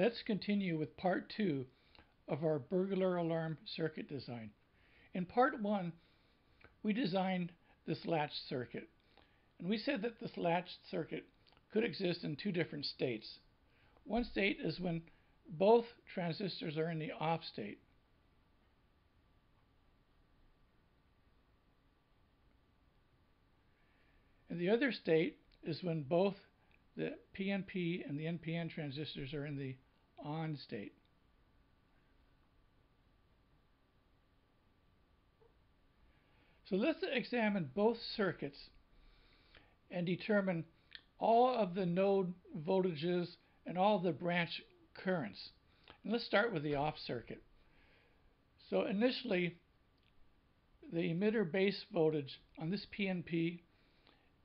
Let's continue with part 2 of our burglar alarm circuit design. In part 1, we designed this latch circuit, and we said that this latch circuit could exist in two different states. One state is when both transistors are in the off state. And the other state is when both the PNP and the NPN transistors are in the on state. So let's examine both circuits and determine all of the node voltages and all the branch currents. And let's start with the off circuit. So initially, the emitter base voltage on this PNP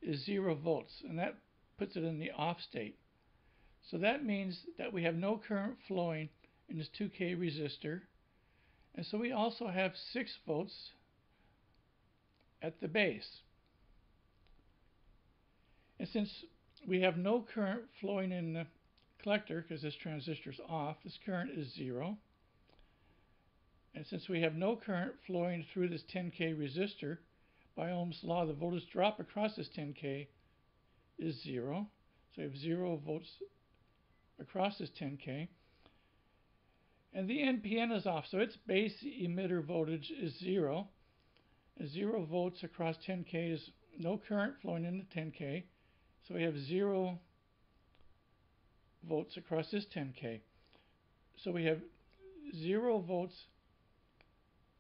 is 0 volts, and that puts it in the off state. So that means that we have no current flowing in this 2K resistor, and so we also have 6 volts at the base. And since we have no current flowing in the collector because this transistor is off, this current is 0. And since we have no current flowing through this 10K resistor, by Ohm's law the voltage drop across this 10K is 0. So we have 0 volts across this 10K. And the NPN is off, so its base emitter voltage is 0. 0 volts across 10K is no current flowing in the 10K. So we have 0 volts across this 10K. So we have 0 volts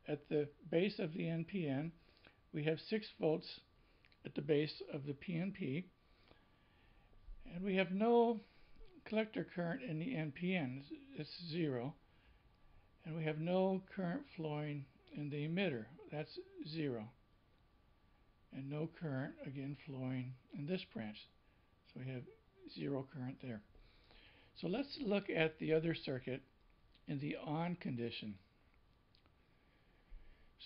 at the base of the NPN. We have 6 volts at the base of the PNP. And we have no collector current in the NPN, it's 0. And we have no current flowing in the emitter, that's 0. And no current, again, flowing in this branch. So we have 0 current there. So let's look at the other circuit in the on condition.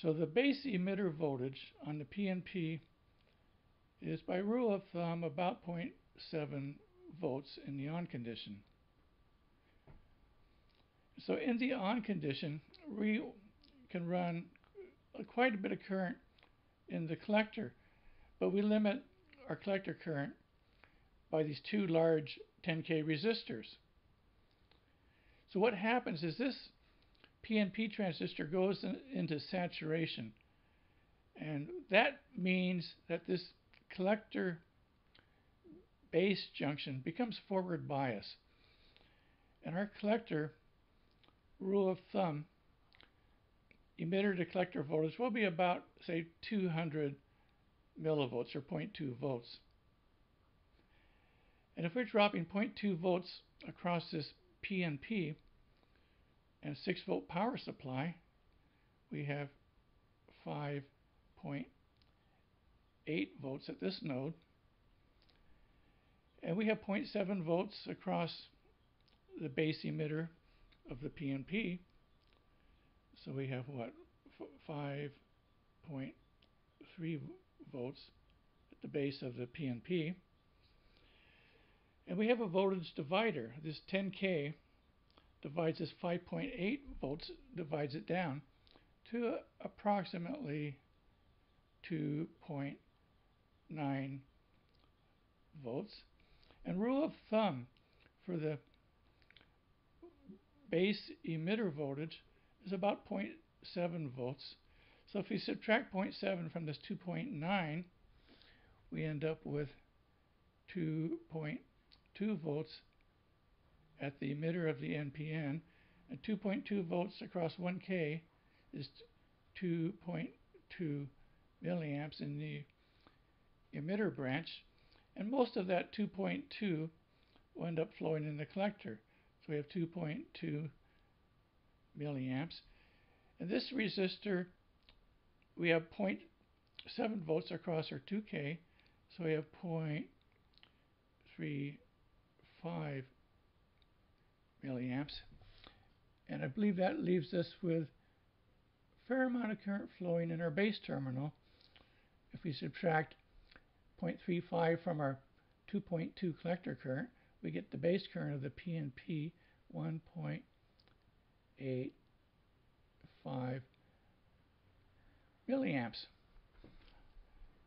So the base emitter voltage on the PNP is, by rule of thumb, about 0.7 volts in the on condition. So in the on condition, we can run quite a bit of current in the collector, but we limit our collector current by these two large 10K resistors. So what happens is this PNP transistor goes into saturation, and that means that this collector base junction becomes forward bias, and our collector, rule of thumb, emitter to collector voltage will be about, say, 200 millivolts or 0.2 volts. And if we're dropping 0.2 volts across this PNP and 6 volt power supply, we have 5.8 volts at this node. And we have 0.7 volts across the base emitter of the PNP. So we have, what, 5.3 volts at the base of the PNP. And we have a voltage divider. This 10K divides this 5.8 volts, divides it down to approximately 2.9 volts. And rule of thumb for the base emitter voltage is about 0.7 volts. So if we subtract 0.7 from this 2.9, we end up with 2.2 volts at the emitter of the NPN, and 2.2 volts across 1K is 2.2 milliamps in the emitter branch, and most of that 2.2 will end up flowing in the collector. So we have 2.2 milliamps. And this resistor, we have 0.7 volts across our 2K, so we have 0.35 milliamps. And I believe that leaves us with a fair amount of current flowing in our base terminal. If we subtract 0.35 from our 2.2 collector current, we get the base current of the PNP, 1.85 milliamps.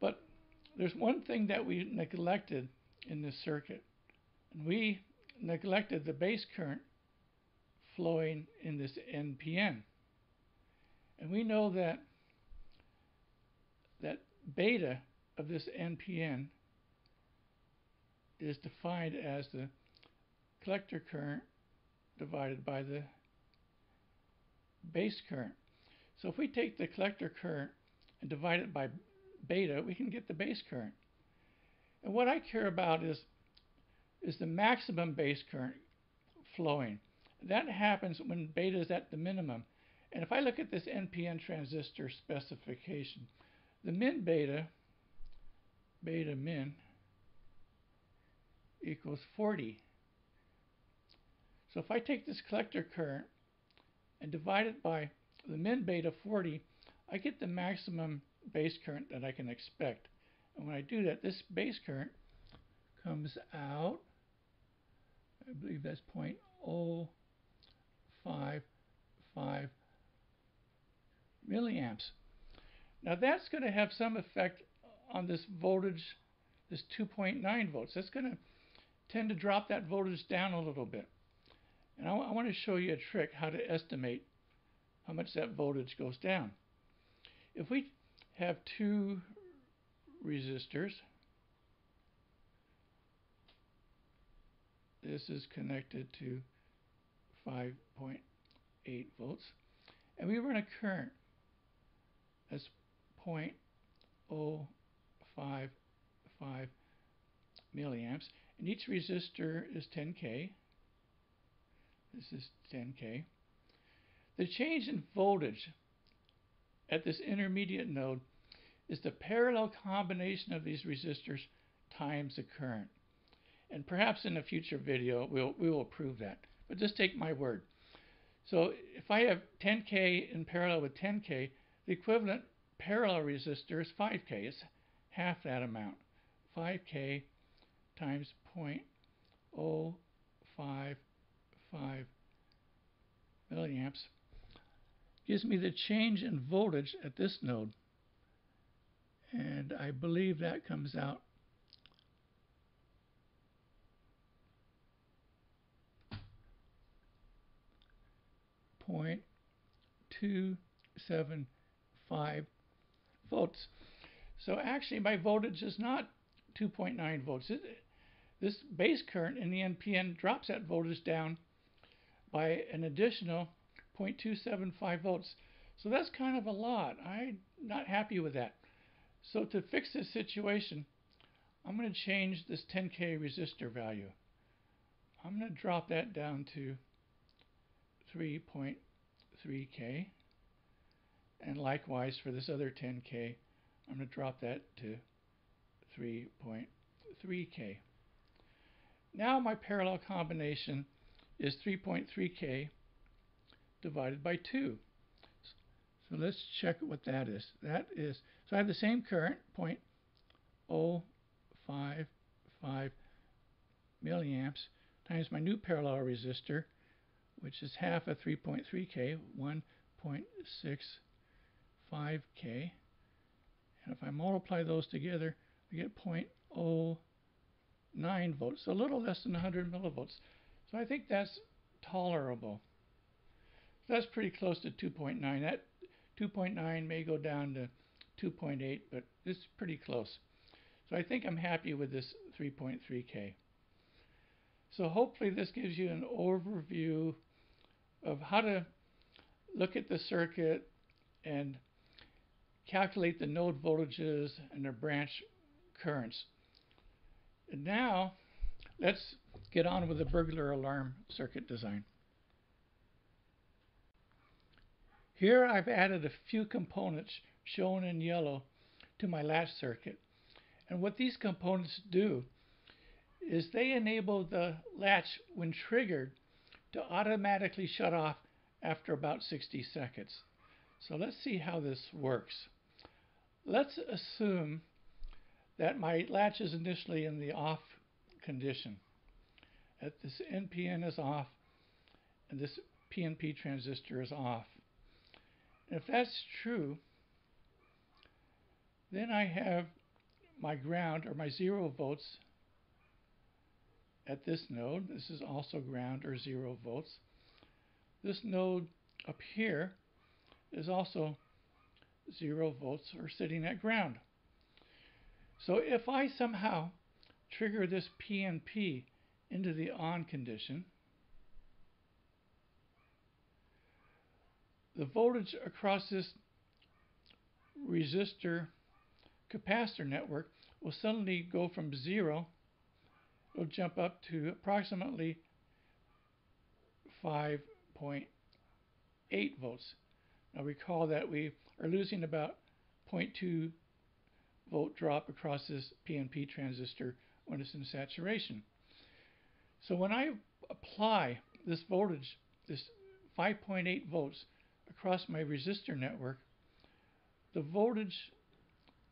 But there's one thing that we neglected in this circuit, and we neglected the base current flowing in this NPN. And we know that beta of this NPN is defined as the collector current divided by the base current. So if we take the collector current and divide it by beta, we can get the base current. And what I care about is the maximum base current flowing. That happens when beta is at the minimum. And if I look at this NPN transistor specification, the min beta, beta min, equals 40. So if I take this collector current and divide it by the min beta 40, I get the maximum base current that I can expect. And when I do that, this base current comes out, I believe that's 0.055 milliamps. Now that's going to have some effect on this voltage, this 2.9 volts. That's going to tend to drop that voltage down a little bit. And I want to show you a trick how to estimate how much that voltage goes down. If we have two resistors, this is connected to 5.8 volts, and we run a current as 0.055 milliamps, and each resistor is 10K. This is 10K. The change in voltage at this intermediate node is the parallel combination of these resistors times the current. And perhaps in a future video we will prove that. But just take my word. So if I have 10K in parallel with 10K, the equivalent parallel resistor is 5K. It's half that amount. 5K times 0.055 milliamps gives me the change in voltage at this node, and I believe that comes out .275 volts. So actually my voltage is not 2.9 volts. This base current in the NPN drops that voltage down by an additional 0.275 volts. So that's kind of a lot. I'm not happy with that. So to fix this situation, I'm going to change this 10K resistor value. I'm going to drop that down to 3.3K. And likewise for this other 10K, I'm going to drop that to 3.3K. Now my parallel combination is 3.3K divided by 2. So let's check what that is. That is, so I have the same current, 0.055 milliamps, times my new parallel resistor, which is half of 3.3K, 1.65K. And if I multiply those together, I get 0.09 volts, so a little less than 100 millivolts. So I think that's tolerable. That's pretty close to 2.9. That 2.9 may go down to 2.8, but it's pretty close. So I think I'm happy with this 3.3K. So hopefully this gives you an overview of how to look at the circuit and calculate the node voltages and their branch currents. And now let's get on with the burglar alarm circuit design. Here I've added a few components shown in yellow to my latch circuit. And what these components do is they enable the latch when triggered to automatically shut off after about 60 seconds. So let's see how this works. Let's assume that my latch is initially in the off condition. This NPN is off and this PNP transistor is off. And if that's true, then I have my ground or my 0 volts at this node. This is also ground or 0 volts. This node up here is also 0 volts or sitting at ground. So if I somehow trigger this PNP into the on condition, the voltage across this resistor capacitor network will suddenly go from 0, it'll jump up to approximately 5.8 volts. Now recall that we are losing about 0.2 volt drop across this PNP transistor when it's in saturation. So when I apply this voltage, this 5.8 volts across my resistor network, the voltage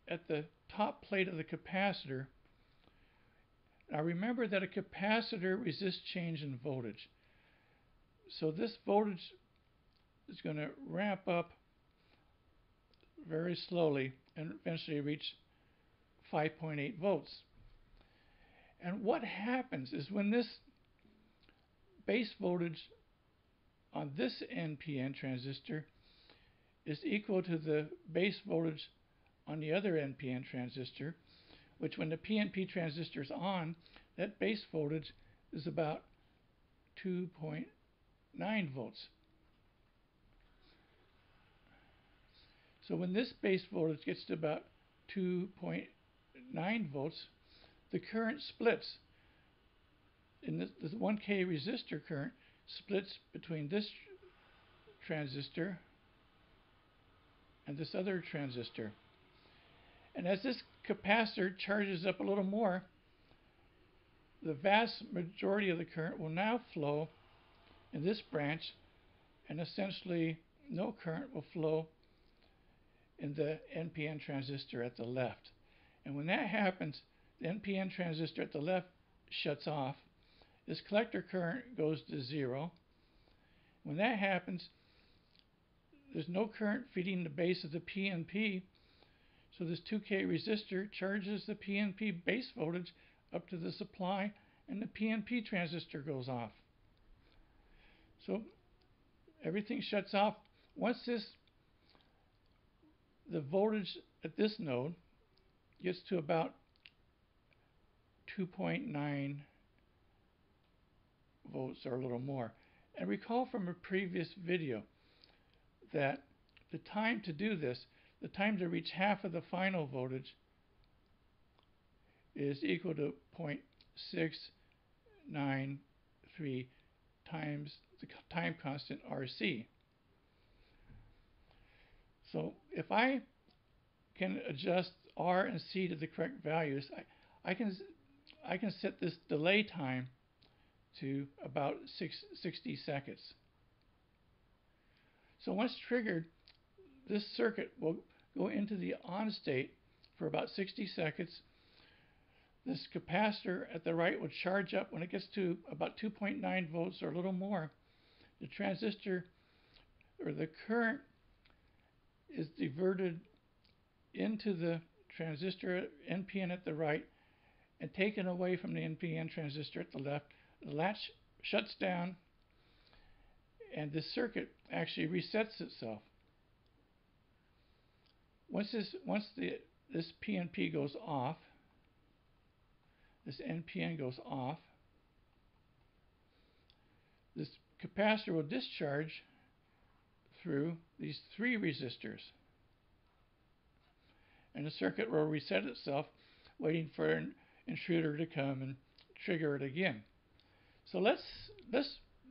at the top plate of the capacitor. Now remember that a capacitor resists change in voltage. So this voltage is going to ramp up very slowly and eventually reach 5.8 volts. And what happens is when this base voltage on this NPN transistor is equal to the base voltage on the other NPN transistor, which when the PNP transistor is on, that base voltage is about 2.9 volts. So when this base voltage gets to about 2.9 volts, the current splits. And this 1K resistor current splits between this transistor and this other transistor. And as this capacitor charges up a little more, the vast majority of the current will now flow in this branch, and essentially no current will flow in the NPN transistor at the left. And when that happens, the NPN transistor at the left shuts off. This collector current goes to 0. When that happens, there's no current feeding the base of the PNP, so this 2K resistor charges the PNP base voltage up to the supply, and the PNP transistor goes off. So everything shuts off. Once the voltage at this node gets to about 2.9 volts or a little more. And recall from a previous video that the time to do this, the time to reach half of the final voltage, is equal to 0.693 times the time constant RC. So if I can adjust R and C to the correct values, I can set this delay time to about 60 seconds. So once triggered, this circuit will go into the on state for about 60 seconds. This capacitor at the right will charge up when it gets to about 2.9 volts or a little more. The transistor or the current is diverted into the transistor NPN at the right and taken away from the NPN transistor at the left. The latch shuts down and this circuit actually resets itself. Once this PNP goes off, this NPN goes off, this capacitor will discharge through these 3 resistors. And the circuit will reset itself, waiting for an intruder to come and trigger it again. So let's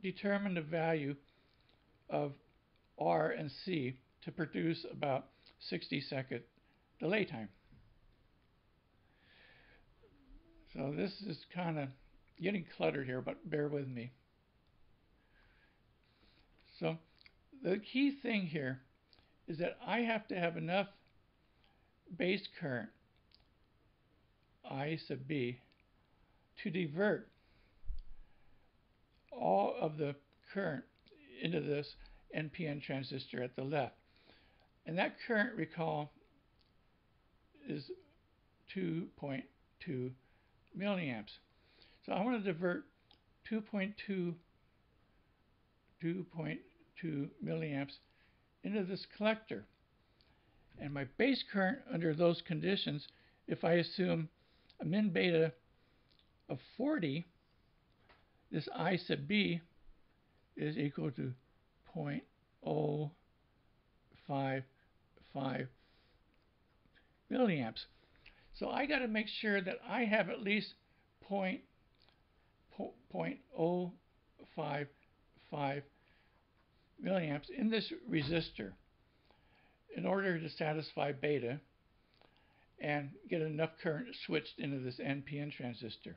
determine the value of R and C to produce about 60-second delay time. So this is kind of getting cluttered here, but bear with me. So the key thing here is that I have to have enough base current, I sub B, to divert all of the current into this NPN transistor at the left. And that current, recall, is 2.2 milliamps. So I want to divert 2.2 milliamps into this collector. And my base current under those conditions, if I assume a min beta of 40, this I sub B is equal to 0.055 milliamps. So I got to make sure that I have at least 0.055 milliamps in this resistor in order to satisfy beta and get enough current switched into this NPN transistor.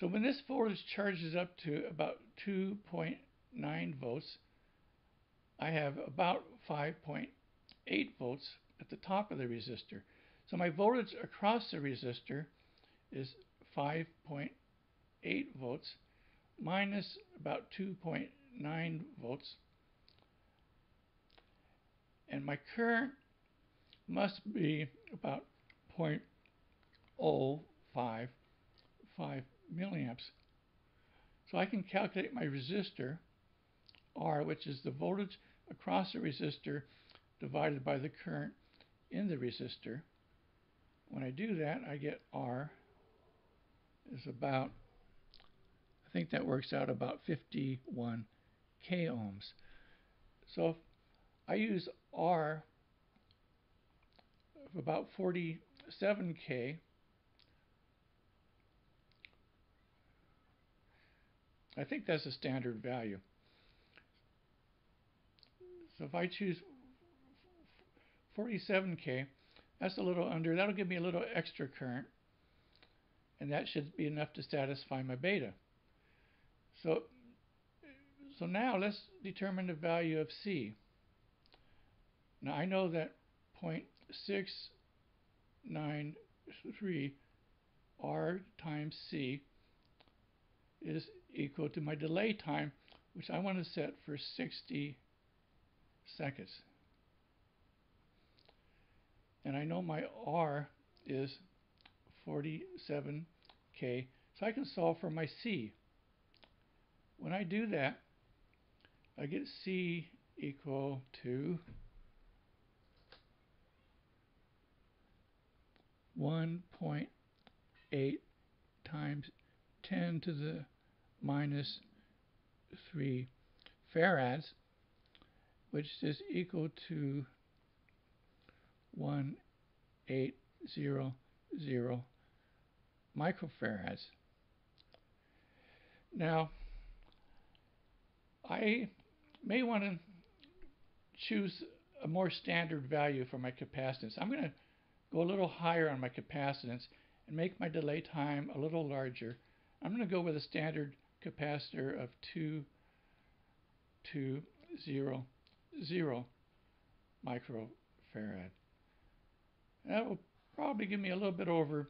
So when this voltage charges up to about 2.9 volts, I have about 5.8 volts at the top of the resistor. So my voltage across the resistor is 5.8 volts minus about 2.9 volts. And my current must be about 0.055 milliamps. So I can calculate my resistor R, which is the voltage across the resistor divided by the current in the resistor. When I do that, I get R is about, I think that works out about 51 k-ohms. So if I use R of about 47 k, I think that's a standard value. So if I choose 47 k, that's a little under, that'll give me a little extra current, and that should be enough to satisfy my beta. So now let's determine the value of C. Now I know that 0.693 R times C is equal to my delay time, which I want to set for 60 seconds. And I know my R is 47 k, so I can solve for my C. When I do that, I get C equal to 1.8 times 10 to the minus 3 farads, which is equal to 1800 microfarads. Now, I may want to choose a more standard value for my capacitance. I'm going to go a little higher on my capacitance and make my delay time a little larger. I'm going to go with a standard capacitor of 2200 microfarad. That will probably give me a little bit over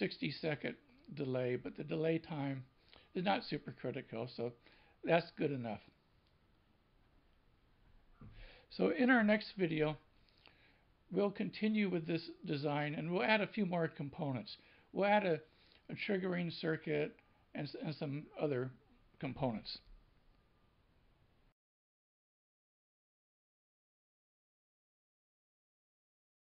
60-second delay, but the delay time is not super critical, so that's good enough. So in our next video, we'll continue with this design, and we'll add a few more components. We'll add a triggering circuit and some other components.